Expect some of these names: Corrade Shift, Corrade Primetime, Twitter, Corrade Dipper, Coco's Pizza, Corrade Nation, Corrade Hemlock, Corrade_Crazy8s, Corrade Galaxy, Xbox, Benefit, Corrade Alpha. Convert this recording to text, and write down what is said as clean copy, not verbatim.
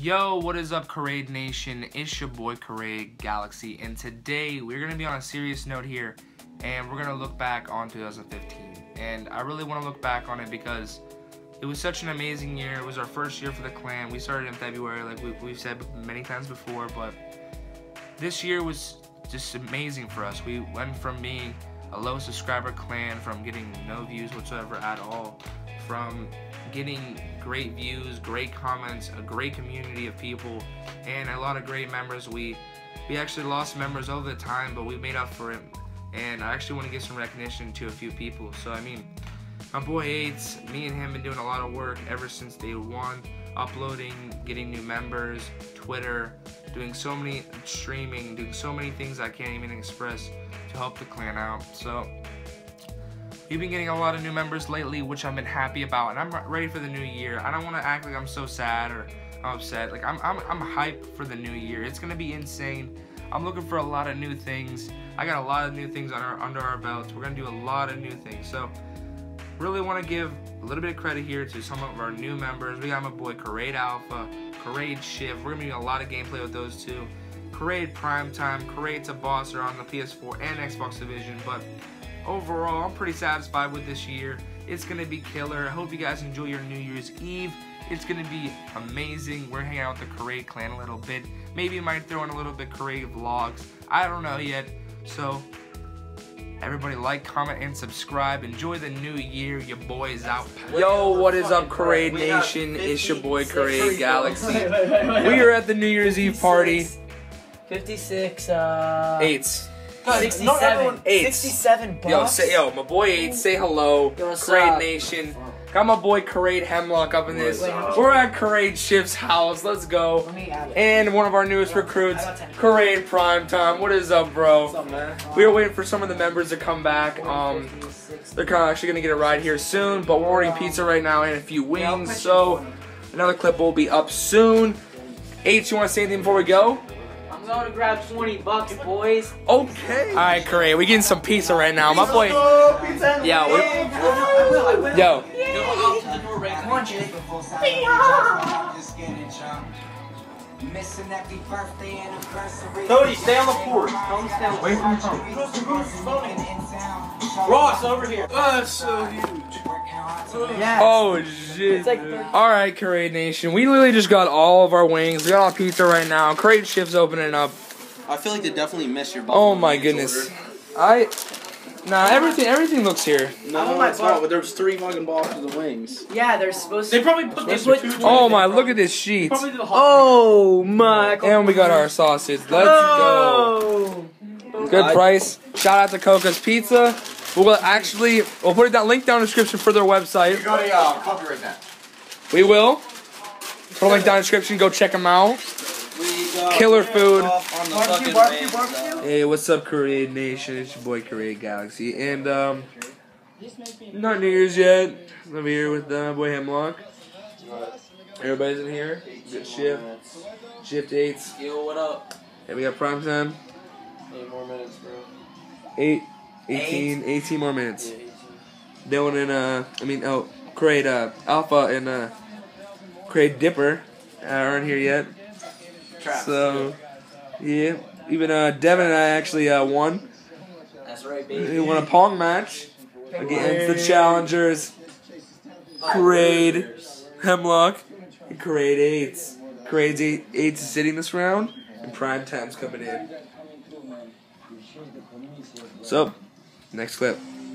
Yo, what is up, Corrade Nation? It's your boy Corrade Galaxy, and today we're gonna be on a serious note here, and we're gonna look back on 2015. And I really want to look back on it because it was such an amazing year. It was our first year for the clan. We started in February, like we've said many times before, but this year was just amazing for us. We went from being a low subscriber clan, from getting no views whatsoever at all, from getting great views, great comments, a great community of people, and a lot of great members. We actually lost members over the time, but we made up for it, and I actually want to give some recognition to a few people. So I mean, my boy Hates, me and him been doing a lot of work ever since day 1, uploading, getting new members, Twitter, doing so many streaming, doing so many things I can't even express to help the clan out. So we've been getting a lot of new members lately, which I've been happy about, and I'm ready for the new year. I don't want to act like I'm so sad or I'm upset. Like I'm hyped for the new year. It's gonna be insane. I'm looking for a lot of new things. I got a lot of new things under our belts. We're gonna do a lot of new things. So really want to give a little bit of credit here to some of our new members. We got my boy Corrade Alpha, Corrade Shift. We're gonna be doing a lot of gameplay with those two. Corrade Primetime, Corrade to Boss are on the PS4 and Xbox division, but overall, I'm pretty satisfied with this year. It's gonna be killer. I hope you guys enjoy your New Year's Eve. It's gonna be amazing. We're hanging out with the Corrade clan a little bit. Maybe might throw in a little bit Corrade vlogs. I don't know yet. So everybody like, comment, and subscribe. Enjoy the new year. Your boy is out. Yo, what is up, Corrade Nation? It's your boy Corrade Galaxy. We are at the New Year's Eve party. 56 eights. 67. Not everyone, 67 bucks. Yo, my boy 8, say hello. Yo, Corrade Nation. Got my boy Corrade Hemlock up in this. We're at Corrade Shift's house. Let's go. And one of our newest recruits, Corrade Primetime. What is up, bro? What's up, man? We are waiting for some of the members to come back. They're kind of actually gonna get a ride here soon, but we're ordering pizza right now and a few wings. So another clip will be up soon. 8, you want to say anything before we go? I'm gonna grab 20 bucks, boys. Okay. All right, Corrade, we getting some pizza right now. My boy. Pizza. Yeah. Yo. Cody, stay on the porch. Wait for me. Ross, over here. Oh, so huge. Yes. Oh shit! Like all right, Corrade Nation. We literally just got all of our wings. We got all pizza right now. Corrade Shift's opening up. I feel like they definitely missed your. Oh my goodness! Everything looks here. No, it's not. But there's 3 fucking boxes of wings. Yeah, they're supposed to. They probably put this. Oh my! Look at this sheet. Oh my! And we got our sausage. Let's go. Good price. Shout out to Coco's Pizza. We'll put that link down in the description for their website. You got to copyright that. We will. Put a link down in the description. Go check them out. Killer food. Hey, what's up, Corrade Nation? It's your boy Corrade Galaxy, and not New Year's yet. I'm over here with my boy Hemlock. Everybody's in here. Good Shift. Shift 8. Yo, what up? And we got Prime Time. 8 more minutes, bro. 18 more minutes. Dylan and Corrade Alpha and Corrade Dipper aren't here yet. So yeah, even Devin and I actually won. That's right, baby. We won a Pong match against the challengers, Corrade Hemlock and Corrade 8. Corrade 8 is sitting this round, and Prime Time's coming in. So. Next clip.